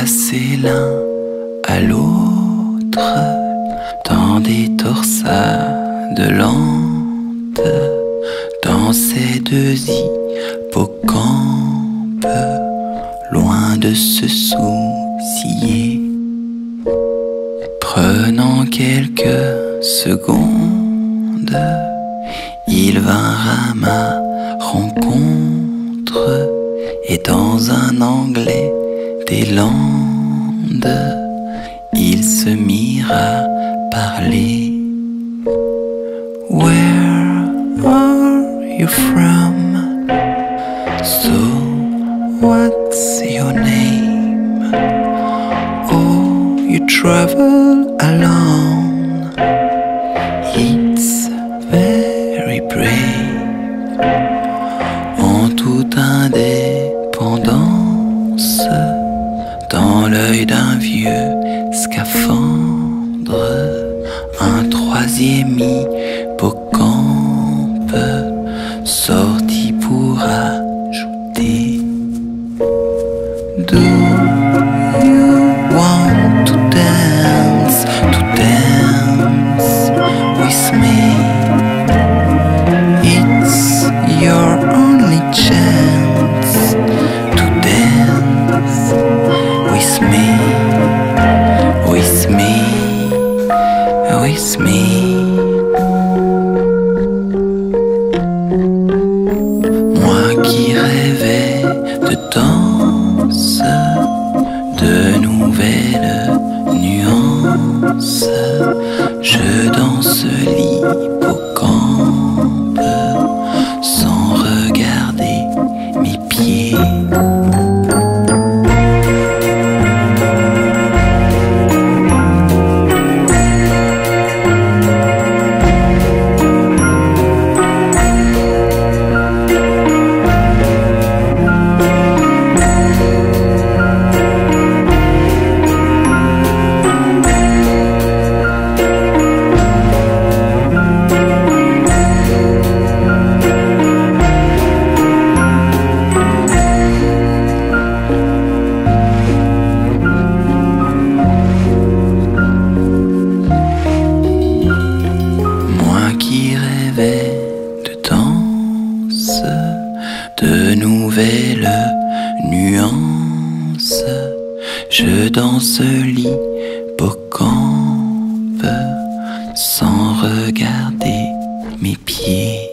passés l'un à l'autre dans des torsades lentes, dans ces deux hippocampes, loin de se soucier, prenant quelques secondes, ils vinrent à ma rencontre et dans un anglais des Landes, ils se mirent à parler. Where are you from? So what's your name? Oh, you travel alone. It's very brave. En toute indépendance, dans l'œil d'un vieux scaphandre, un troisième hippocampe sorti pour ajouter. Do you want to dance with me? It's your only chance to dance with me. With me, with me. Moi qui rêvais de danse, de nouvelles nuances, je danse l'hippocampe sans regarder mes pieds. De nouvelles nuances, je danse l'hippocampe sans regarder mes pieds.